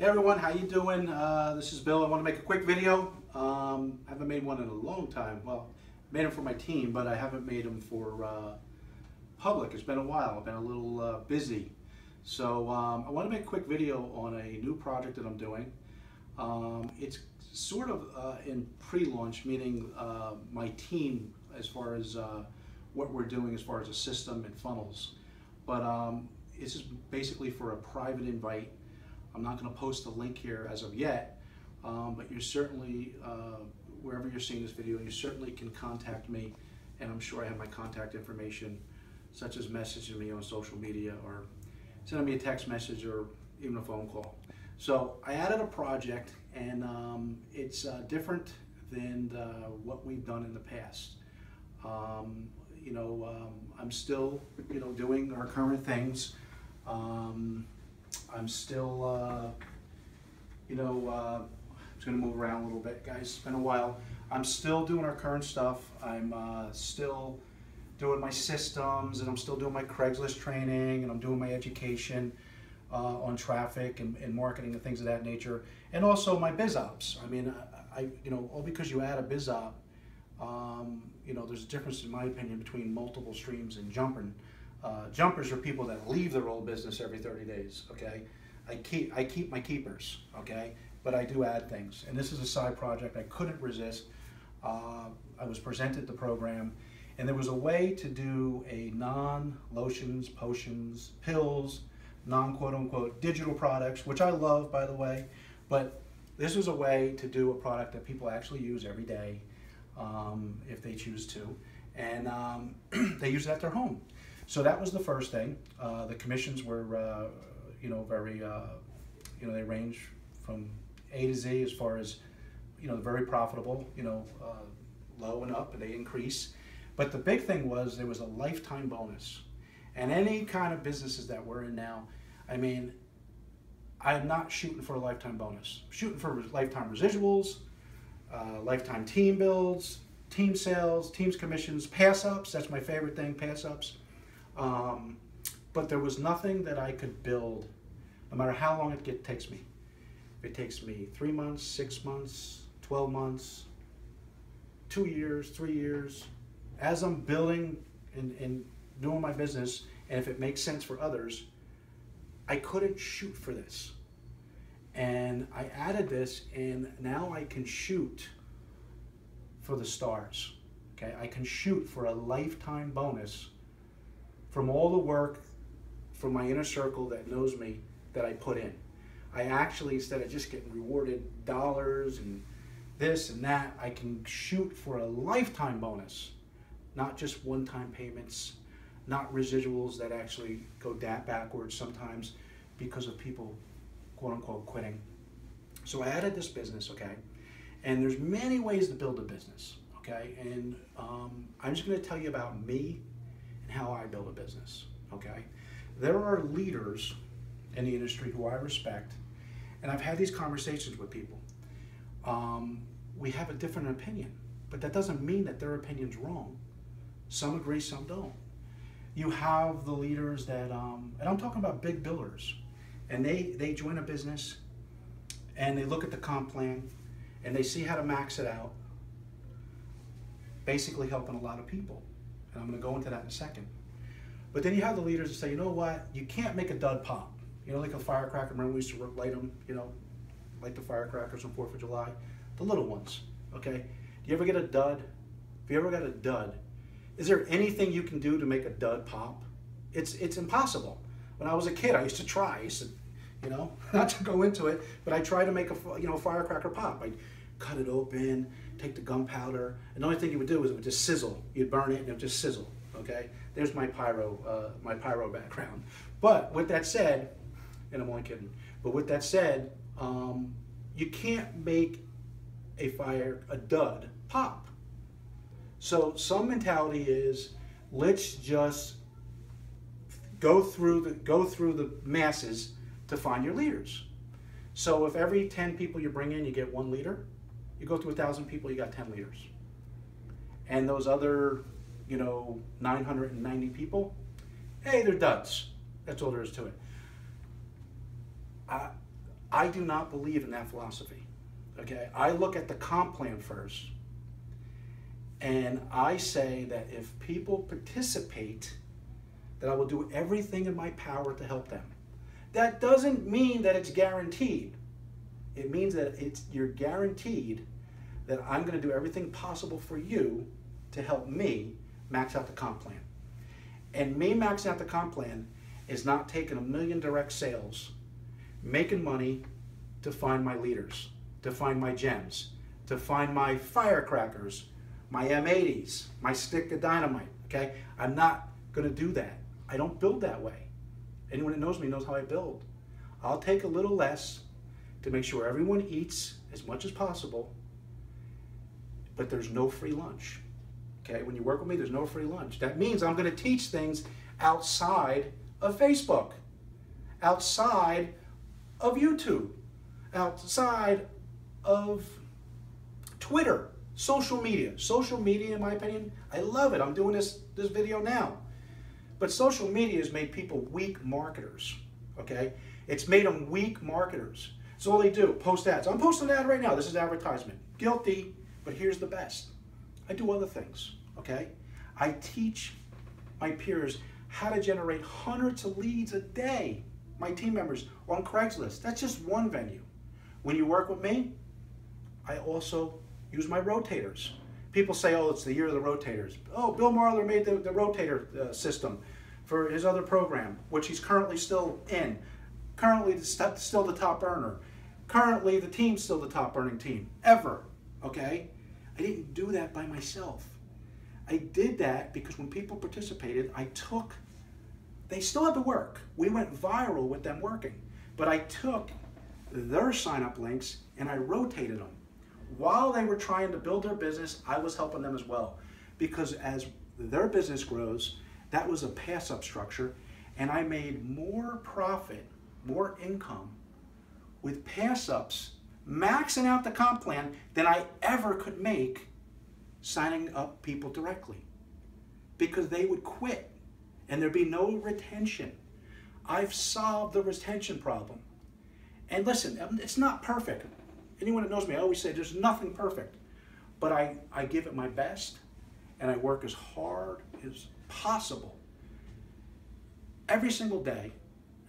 Hey everyone, how you doing? This is Bill. I want to make a quick video. I haven't made one in a long time. Well, made them for my team, but I haven't made them for public. It's been a while. I've been a little busy. So I want to make a quick video on a new project that I'm doing. It's sort of in pre-launch, meaning my team as far as what we're doing as far as a system and funnels. But this is basically for a private invite. I'm not going to post the link here as of yet, but you're certainly, wherever you're seeing this video, you certainly can contact me, and I'm sure I have my contact information, such as messaging me on social media or sending me a text message or even a phone call. So I added a project, and it's different than what we've done in the past. I'm still, doing our current things. I'm still, I'm just gonna move around a little bit, guys. It's been a while. I'm still doing our current stuff. I'm still doing my systems, and I'm still doing my Craigslist training, and I'm doing my education on traffic and marketing and things of that nature, and also my biz ops. I mean, all because you add a biz op, there's a difference in my opinion between multiple streams and jumping. Jumpers are people that leave their old business every 30 days, okay? I keep my keepers, okay? But I do add things. And this is a side project I couldn't resist. I was presented the program, and there was a way to do a non-lotions, potions, pills, non-quote-unquote digital products, which I love, by the way. But this was a way to do a product that people actually use every day if they choose to. And they use it at their home. So that was the first thing. The commissions were, very, they range from A to Z as far as, very profitable, low and up, and they increase. But the big thing was there was a lifetime bonus. And any kind of businesses that we're in now, I mean, I'm not shooting for a lifetime bonus. I'm shooting for lifetime residuals, lifetime team builds, team sales, teams commissions, pass-ups. That's my favorite thing, pass-ups. But there was nothing that I could build, no matter how long it takes me. If it takes me 3 months, 6 months, 12 months, 2 years, 3 years, as I'm building and doing my business, and if it makes sense for others, I couldn't shoot for this. And I added this, and now I can shoot for the stars, okay? I can shoot for a lifetime bonus from all the work from my inner circle that knows me that I put in. I actually, instead of just getting rewarded dollars and this and that, I can shoot for a lifetime bonus, not just one-time payments, not residuals that actually go backwards sometimes because of people, quote unquote, quitting. So I added this business, okay? And there's many ways to build a business, okay? And I'm just gonna tell you about me, how I build a business, okay? There are leaders in the industry who I respect, and I've had these conversations with people. We have a different opinion, but that doesn't mean that their opinion's wrong. Some agree, some don't. You have the leaders that, and I'm talking about big billers, and they join a business, and they look at the comp plan, and they see how to max it out, basically helping a lot of people. And I'm going to go into that in a second. But then you have the leaders that say, you know what, you can't make a dud pop. Like a firecracker, remember we used to light them, light the firecrackers on 4th of July, the little ones, okay? Do you ever get a dud? If you ever got a dud, is there anything you can do to make a dud pop? It's impossible. When I was a kid, I used to try, not to go into it, but I tried to make a firecracker pop. I'd cut it open, take the gunpowder, and the only thing you would do is it would just sizzle. You'd burn it and it would just sizzle, okay? There's my pyro background. But with that said, and I'm only kidding, but with that said, you can't make a dud pop. So some mentality is, let's just go through the masses to find your leaders. So if every 10 people you bring in, you get 1 leader, you go through 1,000 people, you got 10 leaders. And those other, 990 people, hey, they're duds. That's all there is to it. I do not believe in that philosophy, okay? I look at the comp plan first, and I say that if people participate, that I will do everything in my power to help them. That doesn't mean that it's guaranteed. It means that you're guaranteed that I'm gonna do everything possible for you to help me max out the comp plan. And me maxing out the comp plan is not taking 1 million direct sales, making money to find my leaders, to find my gems, to find my firecrackers, my M80s, my stick of dynamite, okay? I'm not gonna do that. I don't build that way. Anyone that knows me knows how I build. I'll take a little less to make sure everyone eats as much as possible, but there's no free lunch, okay? When you work with me, there's no free lunch. That means I'm gonna teach things outside of Facebook, outside of YouTube, outside of Twitter, social media. Social media, in my opinion, I love it. I'm doing this video now. But social media has made people weak marketers, okay? It's made them weak marketers. So all they do, post ads. I'm posting an ad right now. This is advertisement. Guilty, but here's the best. I do other things, okay? I teach my peers how to generate hundreds of leads a day, my team members, on Craigslist. That's just one venue. When you work with me, I also use my rotators. People say, oh, it's the year of the rotators. Oh, Bill Marler made the rotator system for his other program, which he's currently still in. Currently, still the top earner. Currently, the team's still the top earning team, ever, okay? I didn't do that by myself. I did that because when people participated, they still had to work. We went viral with them working, but I took their sign-up links and I rotated them. While they were trying to build their business, I was helping them as well, because as their business grows, that was a pass-up structure, and I made more profit, more income with pass-ups, maxing out the comp plan than I ever could make signing up people directly, because they would quit and there'd be no retention. I've solved the retention problem. And listen, it's not perfect. Anyone that knows me, I always say there's nothing perfect, but I give it my best and I work as hard as possible every single day,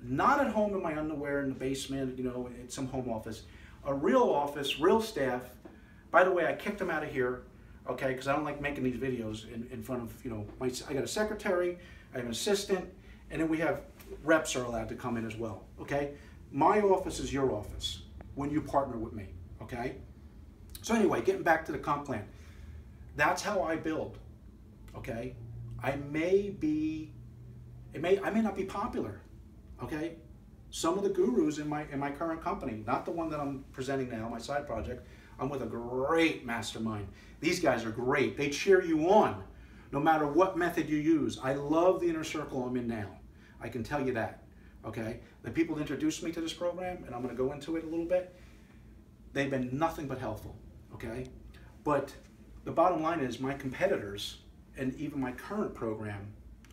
not at home in my underwear in the basement, you know, in some home office, a real office, real staff. By the way, I kicked them out of here, okay, because I don't like making these videos in front of, you know, I got a secretary, I have an assistant, and then we have reps are allowed to come in as well, okay? My office is your office when you partner with me, okay? So anyway, getting back to the comp plan, that's how I build, okay? I may not be popular, okay? Some of the gurus in my current company, not the one that I'm presenting now, my side project, I'm with a great mastermind. These guys are great. They cheer you on no matter what method you use. I love the inner circle I'm in now. I can tell you that, okay? The people that introduced me to this program, and I'm gonna go into it a little bit, they've been nothing but helpful, okay? But the bottom line is my competitors and even my current program,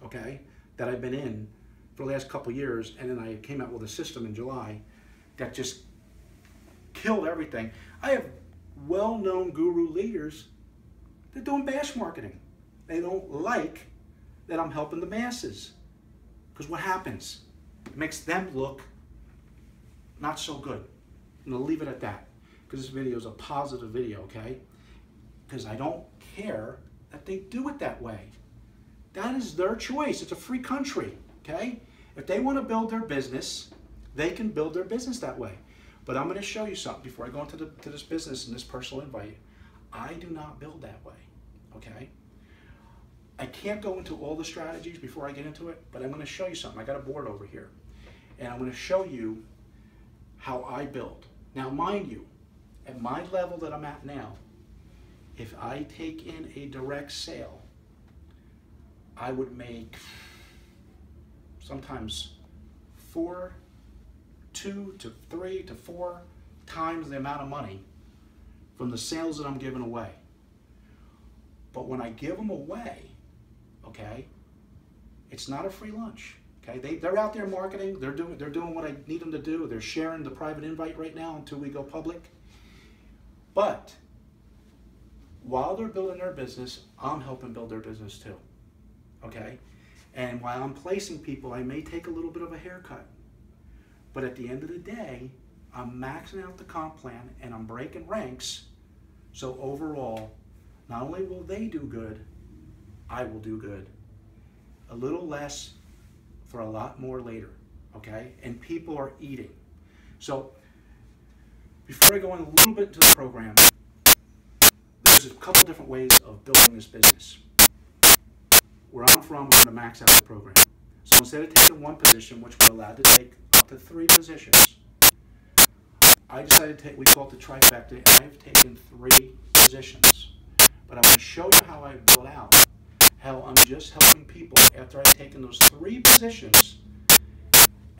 okay, that I've been in for the last couple years, and then I came out with a system in July that just killed everything. I have well-known guru leaders that doing bash marketing. They don't like that I'm helping the masses, because what happens? It makes them look not so good. I'm gonna leave it at that, because this video is a positive video, okay? Because I don't care that they do it that way. That is their choice. It's a free country, okay? If they want to build their business, they can build their business that way. But I'm gonna show you something before I go into this business and this personal invite. I do not build that way, okay? I can't go into all the strategies before I get into it, but I'm gonna show you something. I got a board over here, and I'm gonna show you how I build. Now, mind you, at my level that I'm at now, if I take in a direct sale, I would make sometimes 2 to 3 to 4 times the amount of money from the sales that I'm giving away. But when I give them away, okay, it's not a free lunch, Okay, they're out there marketing. They're doing what I need them to do. They're sharing the private invite right now until we go public. But while they're building their business, I'm helping build their business too. Okay, and while I'm placing people, I may take a little bit of a haircut. But at the end of the day, I'm maxing out the comp plan and I'm breaking ranks. So overall, not only will they do good, I will do good. A little less for a lot more later, okay? And people are eating. So before I go in a little bit into the program, there's a couple different ways of building this business. Where I'm from, I'm gonna max out the program. So instead of taking one position, which we're allowed to take up to 3 positions, I decided to take, we call it the trifecta, and I have taken 3 positions. But I'm gonna show you how I build out, how I'm just helping people after I've taken those 3 positions,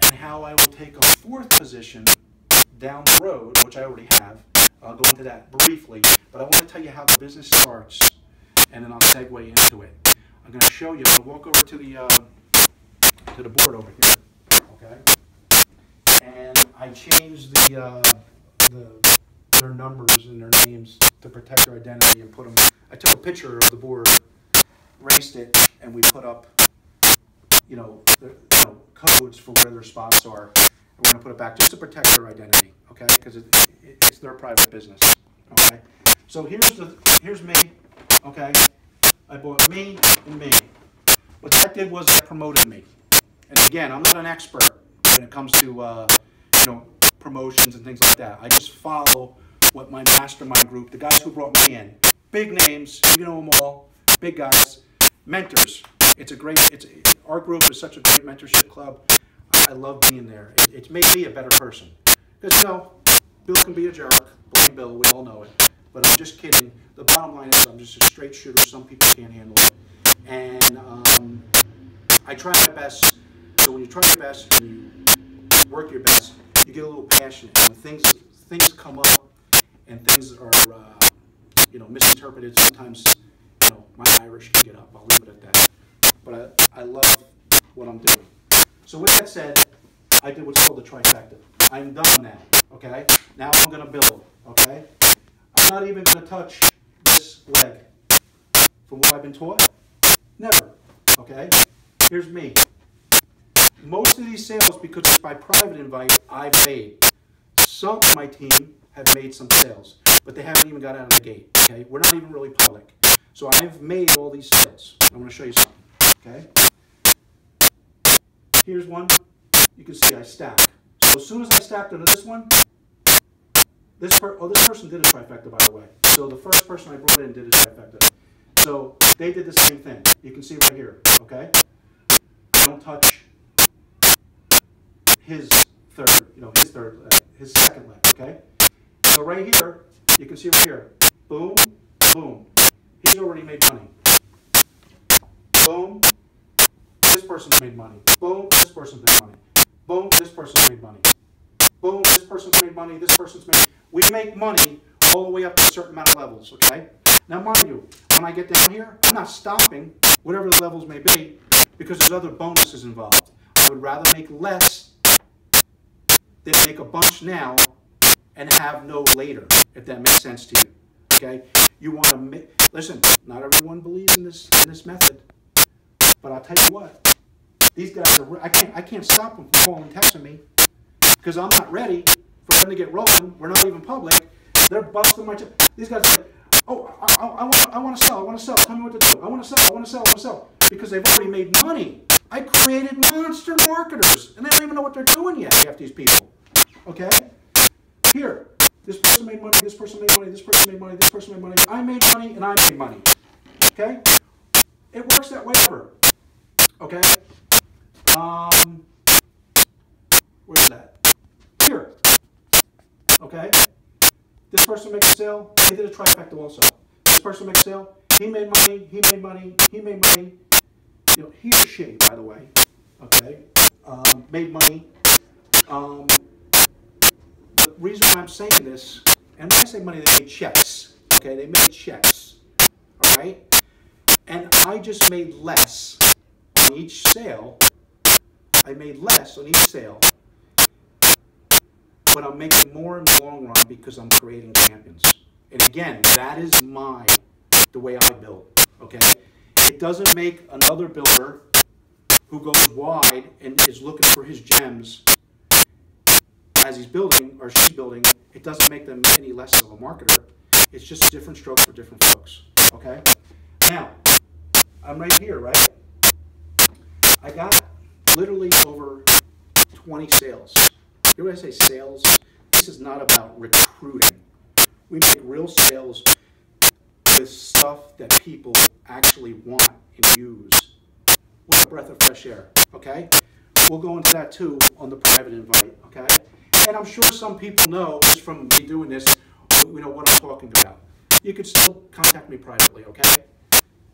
and how I will take a 4th position down the road, which I already have. I'll go into that briefly, but I want to tell you how the business starts, and then I'll segue into it. I'm going to show you. I'm going to walk over to the board over here, okay? And I changed their numbers and their names to protect their identity and put them. I took a picture of the board, raced it, and we put up, you know, codes for where their spots are. And we're going to put it back just to protect their identity, okay? Because it's their private business, okay? So here's me, okay? I bought me and me. What that did was that promoted me. And again, I'm not an expert when it comes to you know, promotions and things like that. I just follow what my mastermind group, the guys who brought me in, big names, you know them all. Big guys, mentors. Our group is such a great mentorship club. I love being there. It's made me a better person. Because, you know, Bill can be a jerk. Blame Bill, we all know it. But I'm just kidding. The bottom line is I'm just a straight shooter. Some people can't handle it. And I try my best. So when you try your best and you work your best, you get a little passionate. And when things come up and things are, you know, misinterpreted sometimes, my Irish can get up. I'll leave it at that. But I love what I'm doing. So with that said, I did what's called the trifecta. I'm done now, okay? Now I'm going to build, okay? I'm not even going to touch this leg. From what I've been taught, never, okay? Here's me. Most of these sales, because it's by private invite, I've made. Some of my team have made some sales, but they haven't even got out of the gate, okay? We're not even really public. So I've made all these sales. I'm going to show you something, okay? Here's one. You can see I stack. So as soon as I stacked into this one, this person did a trifecta, by the way. So the first person I brought in did a trifecta. So they did the same thing. You can see right here, okay? I don't touch his second leg, okay? So right here, you can see right here, boom, boom. He's already made money. Boom. This person's made money. Boom. This person's made money. Boom. This person's made money. Boom. This person's made money. This person's made. We make money all the way up to a certain amount of levels, okay? Now, mind you, when I get down here, I'm not stopping, whatever the levels may be, because there's other bonuses involved. I would rather make less than make a bunch now and have no later, if that makes sense to you, okay? You want to listen. Not everyone believes in this method, but I'll tell you what. These guys are. I can't stop them from calling and texting me because I'm not ready for them to get rolling. We're not even public. They're busting my. These guys are like, oh, I want to sell. I want to sell. Tell me what to do. I want to sell. I want to sell. I want to sell because they've already made money. I created monster marketers, and they don't even know what they're doing yet. Half these people. Okay. Here. This person made money, this person made money, this person made money, this person made money. I made money and I made money. Okay? It works that way ever. Okay? Where's that? Here. Okay? This person makes a sale. They did a trifecta also. This person makes a sale. He made money, he made money, he made money. You know, he or she, by the way. Okay? Made money. The reason why I'm saying this, and when I say money, they made checks, okay? They made checks, all right? And I just made less on each sale. I I made less on each sale, but I'm making more in the long run because I'm creating champions. And again, that is the way I build, okay? It doesn't make another builder who goes wide and is looking for his gems as he's building or she's building, it doesn't make them any less of a marketer. It's just a different stroke for different folks, okay? Now, I'm right here, right? I got literally over 20 sales. You know when I say sales? This is not about recruiting. We make real sales with stuff that people actually want and use. What a breath of fresh air, okay? We'll go into that too on the private invite, okay? And I'm sure some people know, just from me doing this, you know what I'm talking about. You could still contact me privately, okay?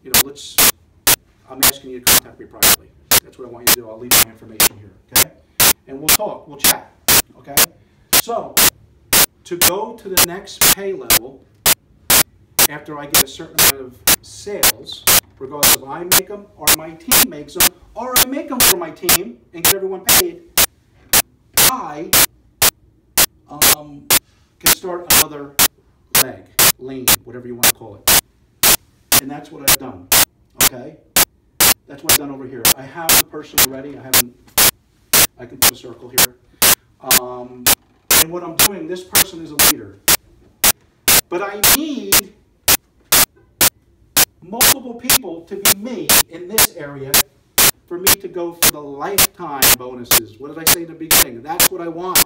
You know, I'm asking you to contact me privately. That's what I want you to do. I'll leave my information here, okay? And we'll talk, we'll chat, okay? So, to go to the next pay level, after I get a certain amount of sales, regardless if I make them or my team makes them, or I make them for my team and get everyone paid, I can start another leg, lane, whatever you want to call it. And that's what I've done, okay? That's what I've done over here. I have the person already. I can put a circle here. And what I'm doing, this person is a leader. But I need multiple people to be me in this area for me to go for the lifetime bonuses. What did I say in the beginning? That's what I want.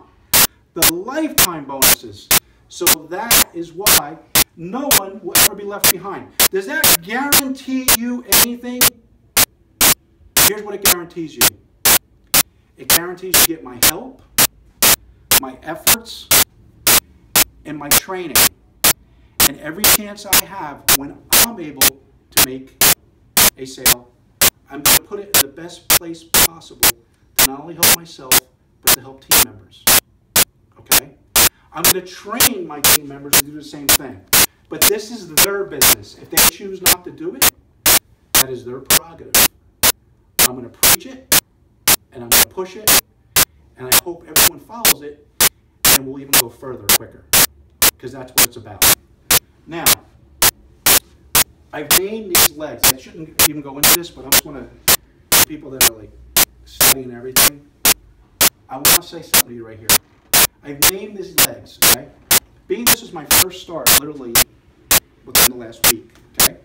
The lifetime bonuses. So that is why no one will ever be left behind. Does that guarantee you anything? Here's what it guarantees you. It guarantees you get my help, my efforts, and my training. And every chance I have when I'm able to make a sale, I'm going to put it in the best place possible to not only help myself, but to help team members. Okay? I'm going to train my team members to do the same thing. But this is their business. If they choose not to do it, that is their prerogative. I'm going to preach it, and I'm going to push it, and I hope everyone follows it, and we'll even go further quicker, because that's what it's about. Now, I've named these legs. I shouldn't even go into this, but I just want to, for people that are like studying everything, I want to say something to you right here. I've named these legs, okay? Being this is my first start, literally, within the last week, okay?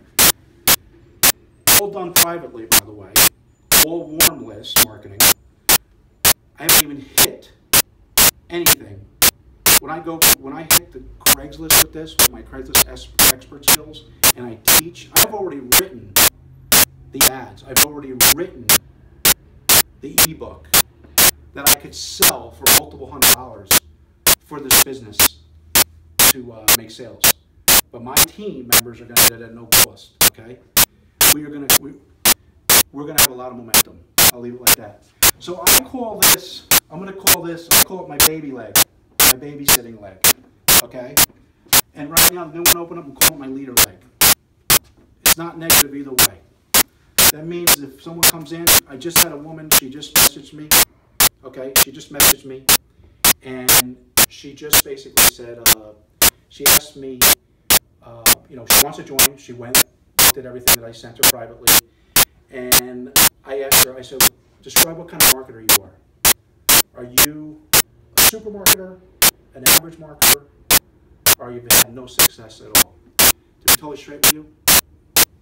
All done privately, by the way. All warm list marketing. I haven't even hit anything. When I hit the Craigslist with this, with my Craigslist expert skills, and I teach, I've already written the ads. I've already written the ebook that I could sell for multiple $100s for this business to make sales. But my team members are going to do that at no cost. Okay, we're going to have a lot of momentum. I'll leave it like that. So I call this, I call it my baby leg, my babysitting leg, okay? And right now, I'm going to open up and call it my leader leg. It's not negative either way. That means if someone comes in, I just had a woman, she just messaged me, okay? She just messaged me, and she just basically said, she asked me, you know, she wants to join. She went, looked at everything that I sent her privately. And I asked her, I said, describe what kind of marketer you are. Are you a super marketer, an average marketer, or you've had no success at all? To be totally straight with you,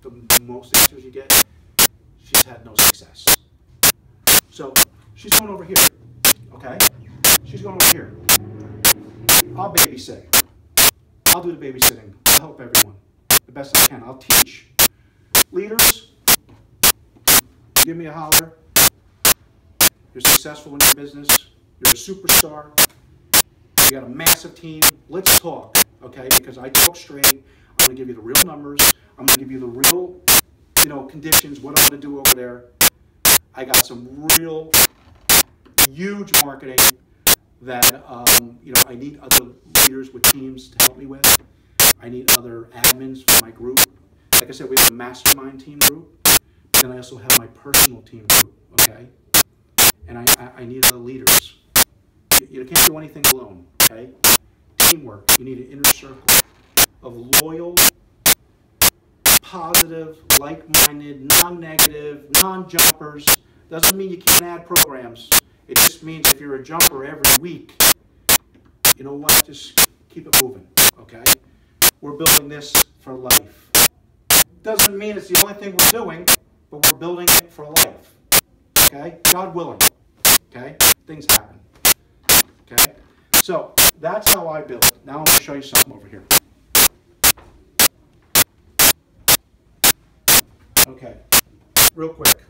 the most answers you get, she's had no success. So she's going over here, okay? She's going over here. I'll babysit. I'll do the babysitting. I'll help everyone the best I can. I'll teach leaders. Give me a holler. You're successful in your business. You're a superstar. You got a massive team. Let's talk, okay? Because I talk straight. I'm going to give you the real numbers. I'm going to give you the real, you know, conditions, what I'm going to do over there. I got some real huge marketing that, you know, I need other leaders with teams to help me with. I need other admins for my group. Like I said, we have a mastermind team group. Then I also have my personal team group, okay? and I need other leaders. You can't do anything alone, okay? Teamwork. You need an inner circle of loyal, positive, like-minded, non-negative, non-jumpers. Doesn't mean you can't add programs. It just means if you're a jumper every week, you know what? Just keep it moving, okay? We're building this for life. Doesn't mean it's the only thing we're doing, but we're building it for life, okay? God willing, okay? Things happen, okay? So that's how I build. Now I'm going to show you something over here. Okay, real quick.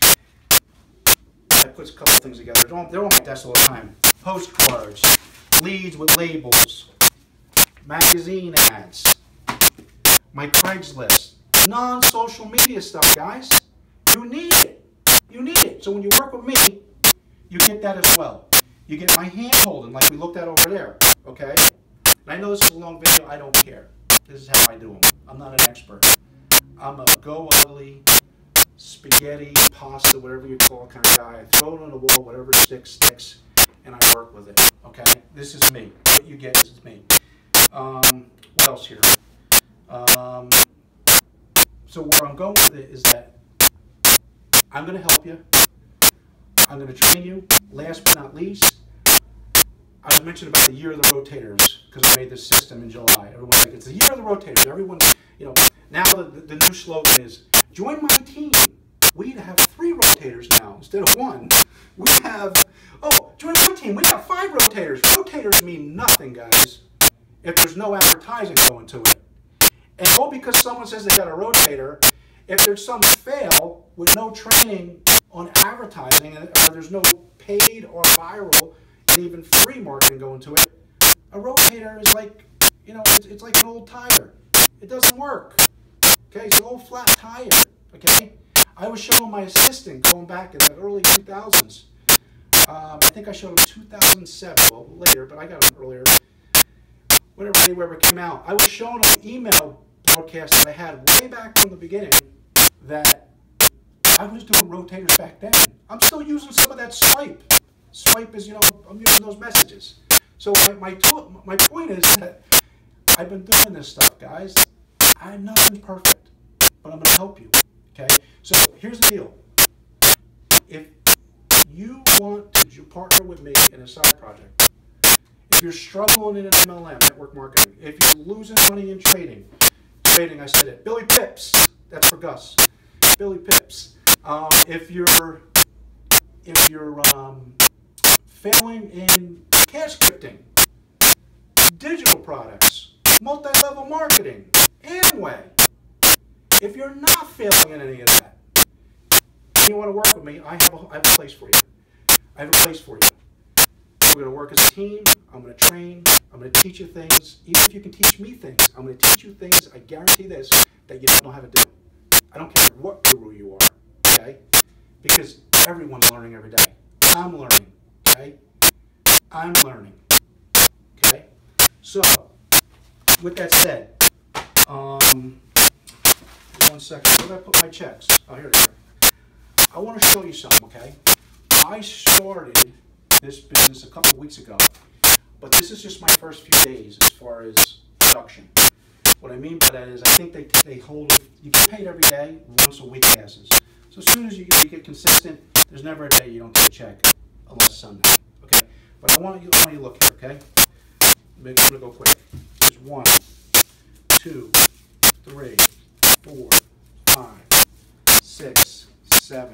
I put a couple things together. They're on my desk all the time. Postcards, leads with labels, magazine ads, my Craigslist, non-social media stuff, guys. You need it. You need it. So when you work with me, you get that as well. You get my hand holding like we looked at over there, okay? And I know this is a long video. I don't care. This is how I do them. I'm not an expert. I'm a go ugly, spaghetti, pasta, whatever you call it kind of guy. I throw it on the wall, whatever sticks, sticks, and I work with it, okay? This is me. What you get, this is me. What else here? So where I'm going with it is that I'm going to help you. I'm going to train you. Last but not least, I was mentioning about the year of the rotators because I made this system in July. Everyone's like, it's the year of the rotators. Everyone, you know, now the new slogan is, join my team. We have 3 rotators now instead of 1. We have, oh, join my team. We have 5 rotators. Rotators mean nothing, guys, if there's no advertising going to it. And all because someone says they got a rotator, if there's some fail with no training on advertising, or there's no paid or viral and even free marketing going to it, a rotator is like, you know, it's like an old tire. It doesn't work. Okay, it's an old flat tire. Okay, I was showing my assistant going back in the early 2000s. I think I showed him 2007, well later, but I got him earlier. Whenever anywhere it came out, I was showing him email. Broadcast that I had way back from the beginning that I was doing rotators back then. I'm still using some of that swipe. Swipe is, you know, I'm using those messages. So my point is that I've been doing this stuff, guys. I'm not perfect, but I'm going to help you, okay? So here's the deal. If you want to partner with me in a side project, if you're struggling in an MLM, network marketing, if you're losing money in trading, I said it. Billy Pips. That's for Gus. Billy Pips. If you're failing in cash gifting, digital products, multi-level marketing, Amway. If you're not failing in any of that, and you want to work with me, I have a place for you. I have a place for you. We're going to work as a team. I'm going to train. I'm going to teach you things. Even if you can teach me things, I'm going to teach you things, I guarantee this, that you don't know how to do. I don't care what guru you are, okay? Because everyone's learning every day. I'm learning, okay? I'm learning, okay? So, with that said, 1 second, where did I put my checks? Oh, here they are. I want to show you something, okay? I started this business a couple weeks ago. But this is just my first few days as far as production. What I mean by that is I think they hold, you get paid every day, once a week passes. So as soon as you get consistent, there's never a day you don't get a check unless Sunday, okay? But I want you to look here, okay? I'm going to go quick. There's 1, 2, 3, 4, 5, 6, 7,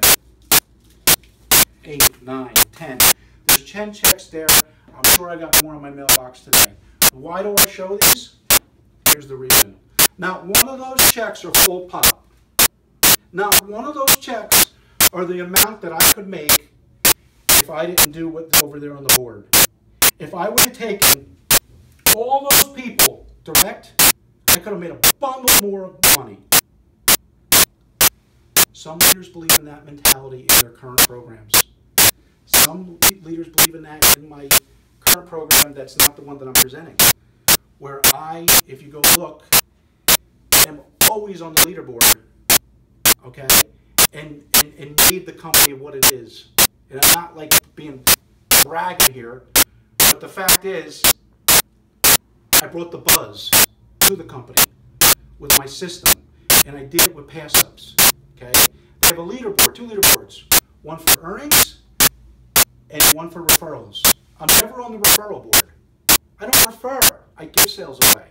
8, 9, 10. There's 10 checks there. I'm sure I got more in my mailbox today. Why do I show these? Here's the reason. Not one of those checks are full pop. Not one of those checks are the amount that I could make if I didn't do what's over there on the board. If I would have taken all those people direct, I could have made a bundle more of money. Some leaders believe in that mentality in their current programs. Some leaders believe in that in my current program that's not the one that I'm presenting, where I, if you go look, am always on the leaderboard, okay, and need the company what it is. And I'm not like being braggy here, but the fact is, I brought the buzz to the company with my system, and I did it with pass-ups. Okay, they have a leaderboard, 2 leaderboards, one for earnings and one for referrals. I'm never on the referral board. I don't refer. I give sales away,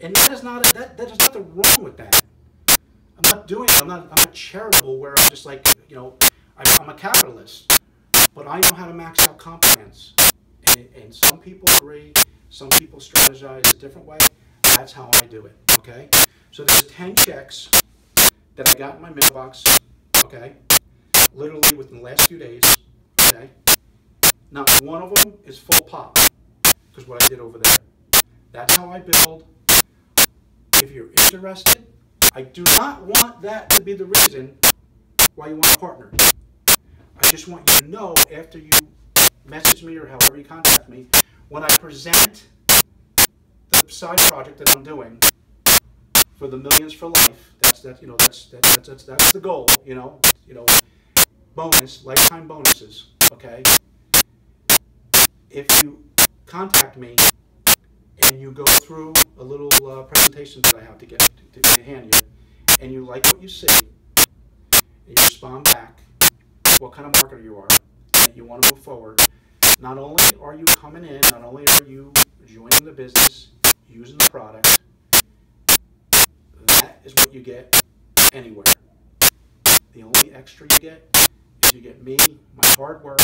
and that is not that is nothing wrong with that. I'm not doing it. I'm not charitable where I'm just like, you know, I'm a capitalist, but I know how to max out comp plans. And some people agree, some people strategize a different way. That's how I do it, okay? So there's 10 checks that I got in my mailbox, okay? Literally within the last few days, okay? Not one of them is full pop, because what I did over there. That's how I build. If you're interested, I do not want that to be the reason why you want a partner. I just want you to know after you message me or however you contact me, when I present the side project that I'm doing for the Millions for Life, that's the goal, you know, bonus, lifetime bonuses, okay? If you contact me and you go through a little presentation that I have to get to hand you, and you like what you see, and you respond back, what kind of marketer you are, and you want to move forward, not only are you coming in, not only are you joining the business, using the product, that is what you get anywhere. The only extra you get is you get me, my hard work,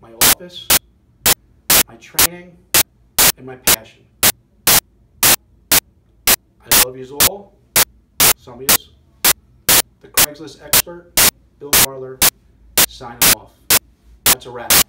my office, my training, and my passion. I love yous all. Some of yous. The Craigslist expert, Bill Marler, signing off. That's a wrap.